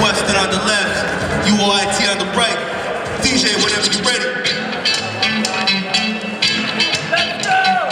Western on the left, UIT on the right. DJ, whenever you're ready. Let's go!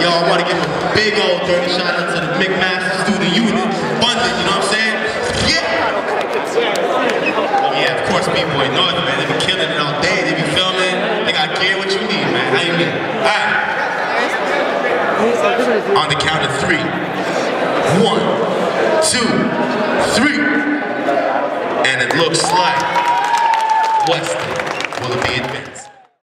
Y'all want to give a big old dirty shout out to the McMaster Student Unit. Funded, you know what I'm saying? Yeah! Oh yeah, of course, BBOY North, man. They be killing it all day. They be filming. They got gear what you need, man. How you mean? Alright. On the count of 3. 1.